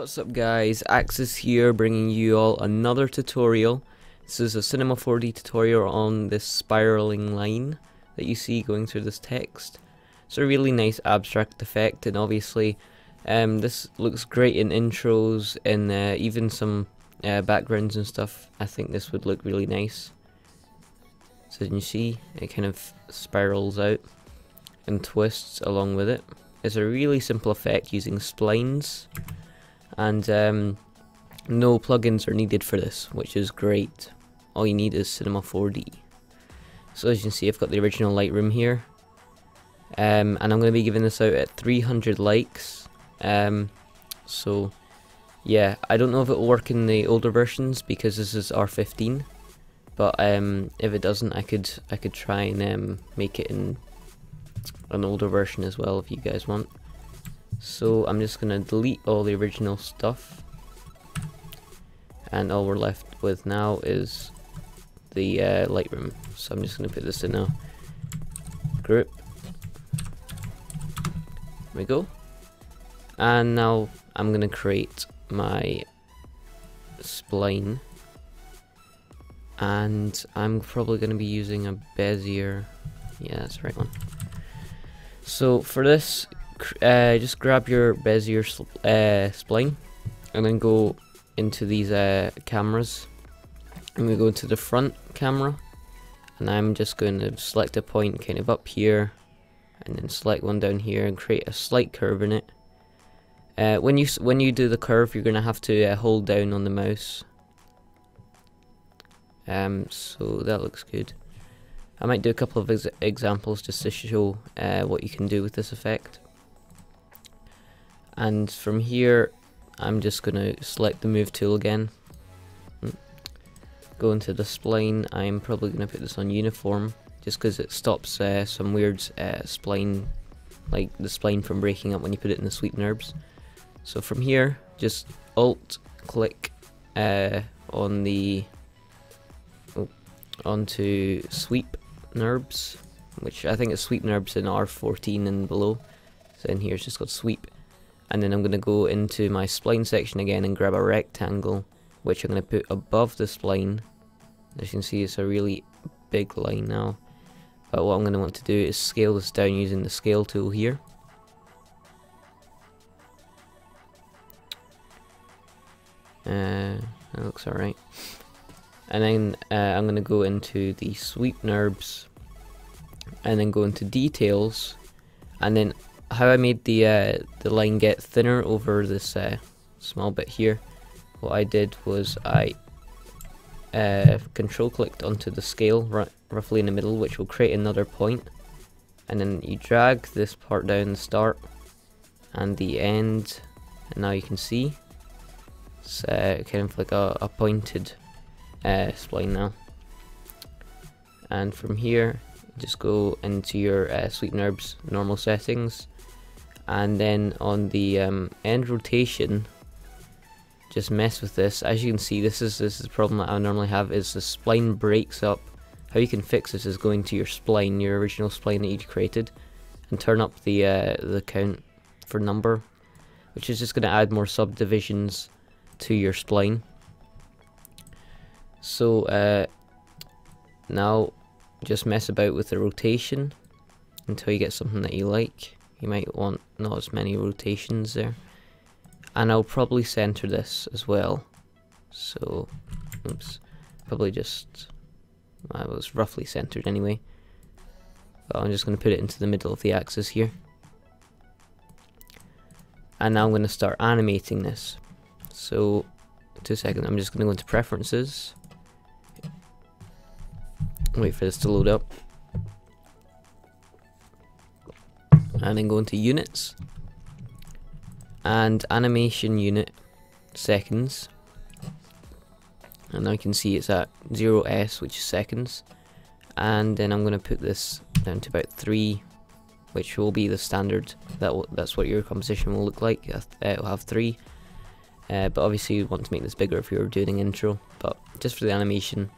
What's up guys, Axis here bringing you all another tutorial. This is a Cinema 4D tutorial on this spiraling line that you see going through this text. It's a really nice abstract effect, and obviously this looks great in intros and even some backgrounds and stuff. I think this would look really nice. So you see, it kind of spirals out and twists along with it. It's a really simple effect using splines. And no plugins are needed for this, which is great. All you need is Cinema 4D. So as you can see, I've got the original Lightroom here. And I'm going to be giving this out at 300 likes. So yeah, I don't know if it will work in the older versions because this is R15. But if it doesn't, I could try and make it in an older version as well if you guys want. So I'm just going to delete all the original stuff, and all we're left with now is the Lightroom. So I'm just going to put this in a group. There we go. And now I'm going to create my spline, and I'm probably going to be using a Bezier. Yeah, that's the right one. So for this, just grab your Bezier spline and then go into these cameras. I'm going to go into the front camera, and I'm just going to select a point kind of up here and then select one down here and create a slight curve in it. When you do the curve, you're going to have to hold down on the mouse. So that looks good. I might do a couple of examples just to show what you can do with this effect. And from here, I'm just going to select the move tool again, go into the spline. I'm probably going to put this on uniform just because it stops some weird spline, like the spline from breaking up when you put it in the sweep NURBS. So from here, just alt click onto sweep NURBS, which I think is sweep NURBS in R14 and below. So in here it's just got sweep, and then I'm going to go into my spline section again and grab a rectangle, which I'm going to put above the spline. As you can see, it's a really big line now, but what I'm going to want to do is scale this down using the scale tool here. That looks alright. And then I'm going to go into the sweep NURBS and then go into details, and then how I made the line get thinner over this small bit here. What I did was I control clicked onto the scale roughly in the middle, which will create another point, and then you drag this part down the start and the end, and now you can see it's kind of like a pointed spline now. And from here, just go into your sweep NURBS normal settings, and then on the end rotation, just mess with this. As you can see, this is the problem that I normally have, is the spline breaks up. How you can fix this is go into your spline, your original spline that you created, and turn up the count for number, which is just going to add more subdivisions to your spline. So now just mess about with the rotation until you get something that you like. You might want not as many rotations there. And I'll probably center this as well. So, oops, probably just, well, it was roughly centered anyway. But I'm just going to put it into the middle of the axis here. And now I'm going to start animating this. So, 2 seconds, I'm just going to go into preferences. Wait for this to load up, and then go into units and animation unit seconds, and now you can see it's at 0s, which is seconds, and then I'm going to put this down to about 3, which will be the standard. That's what your composition will look like. It will have 3, but obviously you want to make this bigger if you're doing an intro, but just for the animation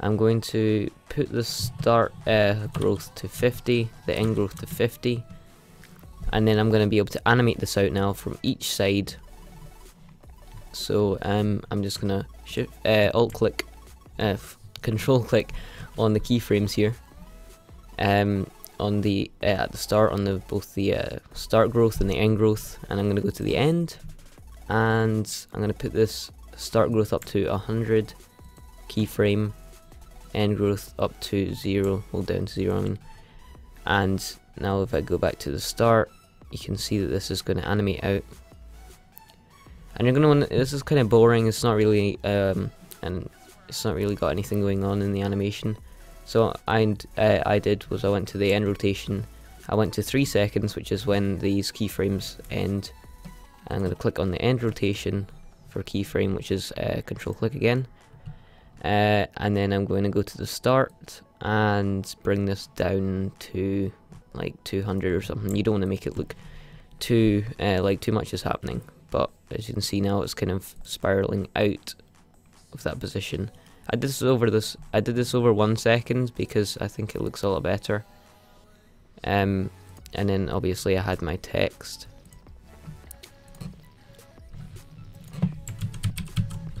I'm going to put the start growth to 50, the end growth to 50, and then I'm going to be able to animate this out now from each side So I'm just gonna shift, control click on the keyframes here, on the at the start on the both the start growth and the end growth, and I'm gonna go to the end, and I'm gonna put this start growth up to 100 keyframe, end growth up to 0, well down to 0 I mean. And now if I go back to the start, you can see that this is going to animate out, and you're going to, this is kind of boring, it's not really and it's not really got anything going on in the animation. So I did was I went to the end rotation, I went to 3 seconds, which is when these keyframes end. I'm going to click on the end rotation for keyframe, which is control click again, and then I'm going to go to the start and bring this down to like 200 or something. You don't want to make it look too like too much is happening, but as you can see now it's kind of spiraling out of that position. I did this over 1 second because I think it looks a lot better. And then obviously I had my text.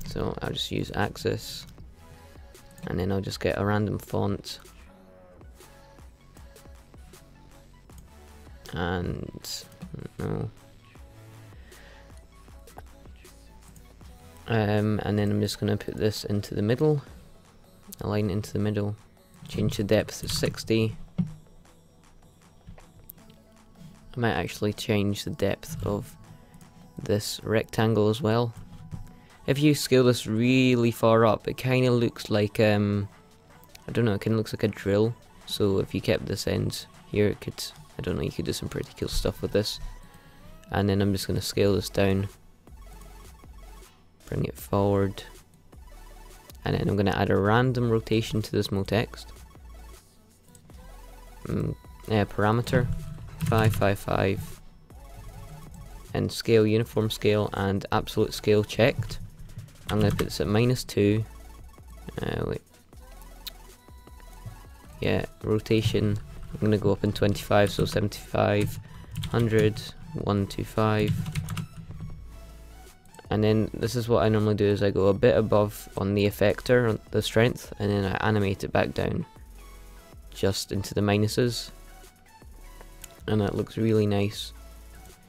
So I'll just use axis, and then I'll just get a random font, and and then I'm just going to put this into the middle, align into the middle, change the depth to 60. I might actually change the depth of this rectangle as well. If you scale this really far up, it kind of looks like I don't know, it kind of looks like a drill. So if you kept this end here, it could, I don't know, you could do some pretty cool stuff with this. And then I'm just going to scale this down, bring it forward, and then I'm going to add a random rotation to this Motext. Parameter 555, and scale, uniform scale, and absolute scale checked. I'm going to put this at -2. Wait. Yeah, rotation. I'm going to go up in 25, so 75, 100, 125. And then this is what I normally do, is I go a bit above on the effector, on the strength, and then I animate it back down just into the minuses. And that looks really nice.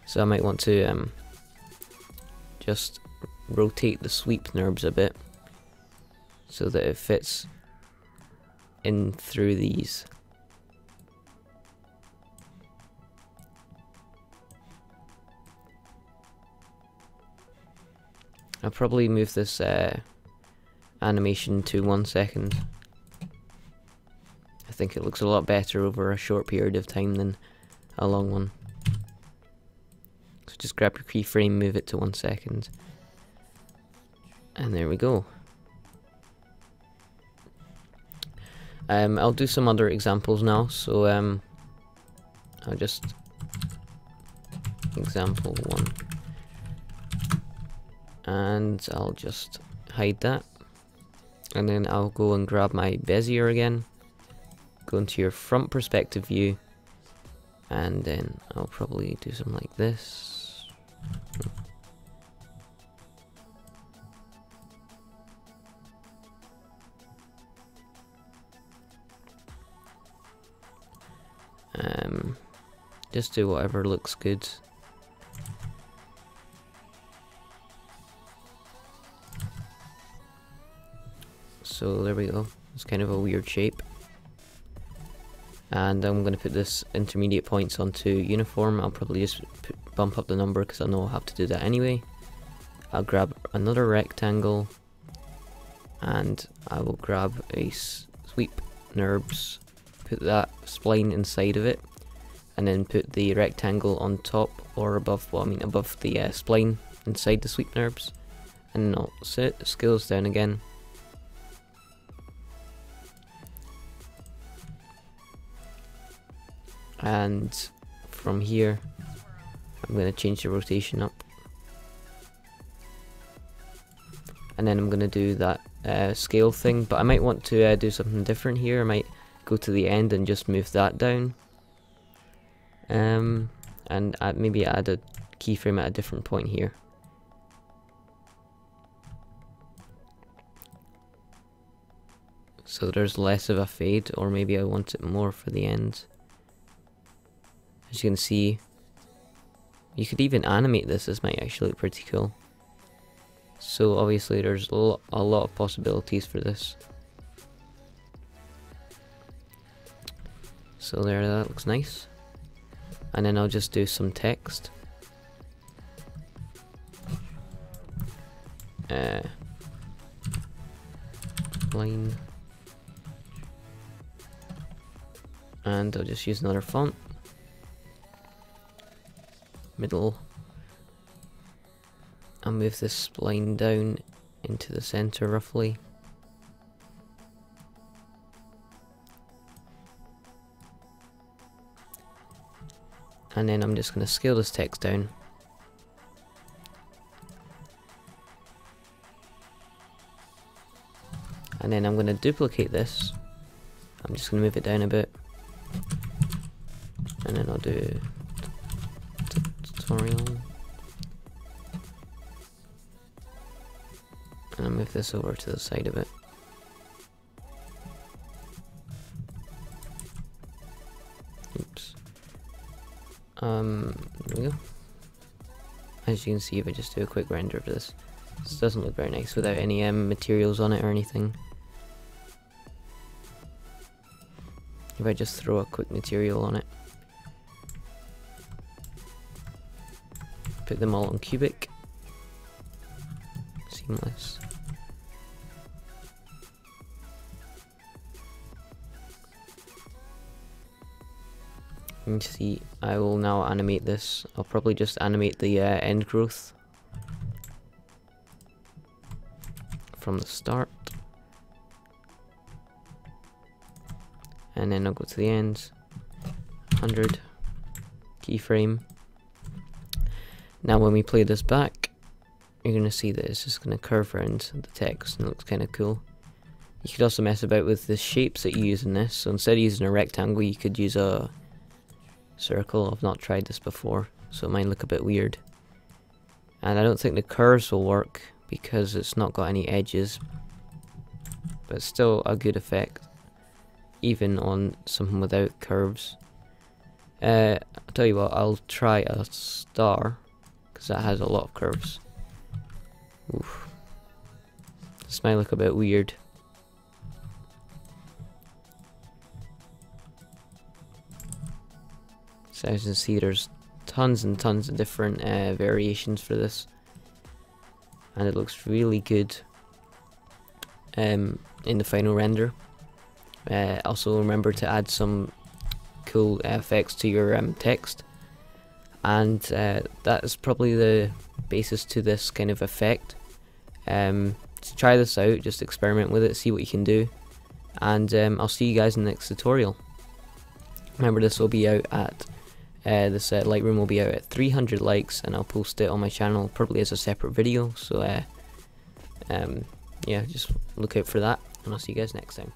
So I might want to just rotate the sweep NURBS a bit so that it fits in through these. I'll probably move this animation to 1 second. I think it looks a lot better over a short period of time than a long one. So just grab your keyframe, move it to 1 second, and there we go. I'll do some other examples now, so I'll just example 1. And I'll just hide that, and then I'll go and grab my Bezier again, go into your front perspective view, and then I'll probably do something like this. Just do whatever looks good. So there we go, it's kind of a weird shape. And I'm going to put this intermediate points onto uniform. I'll probably just bump up the number because I know I'll have to do that anyway. I'll grab another rectangle, and I will grab a sweep NURBS, put that spline inside of it, and then put the rectangle on top or above, well I mean above the spline inside the sweep NURBS, and I'll scale this down again. And from here, I'm going to change the rotation up. And then I'm going to do that scale thing, but I might want to do something different here. I might go to the end and just move that down. And maybe add a keyframe at a different point here. so there's less of a fade, or maybe I want it more for the end. As you can see, you could even animate this. This might actually look pretty cool. So obviously there's a lot of possibilities for this. So there, that looks nice. And then I'll just do some text. Line. And I'll just use another font. Middle. And move this spline down into the center roughly. And then I'm just going to scale this text down. And then I'm going to duplicate this. I'm just going to move it down a bit. And then I'll do tutorial. And I'll move this over to the side of it. There we go. As you can see, if I just do a quick render of this, this doesn't look very nice without any materials on it or anything. If I just throw a quick material on it, put them all on cubic, seamless. You see, I will now animate this. I'll probably just animate the end growth from the start, and then I'll go to the end. 100 keyframe. Now, when we play this back, you're gonna see that it's just gonna curve around the text, and it looks kind of cool. You could also mess about with the shapes that you use in this. So instead of using a rectangle, you could use a circle. I've not tried this before, so it might look a bit weird. And I don't think the curves will work because it's not got any edges, but it's still a good effect even on something without curves. I'll tell you what, I'll try a star because that has a lot of curves. Oof. This might look a bit weird. So as you can see, there's tons and tons of different variations for this, and it looks really good in the final render. Also remember to add some cool effects to your text, and that is probably the basis to this kind of effect. So try this out, just experiment with it, see what you can do, and I'll see you guys in the next tutorial. Remember, this will be out at Lightroom will be out at 300 likes, and I'll post it on my channel probably as a separate video. So yeah, just look out for that, and I'll see you guys next time.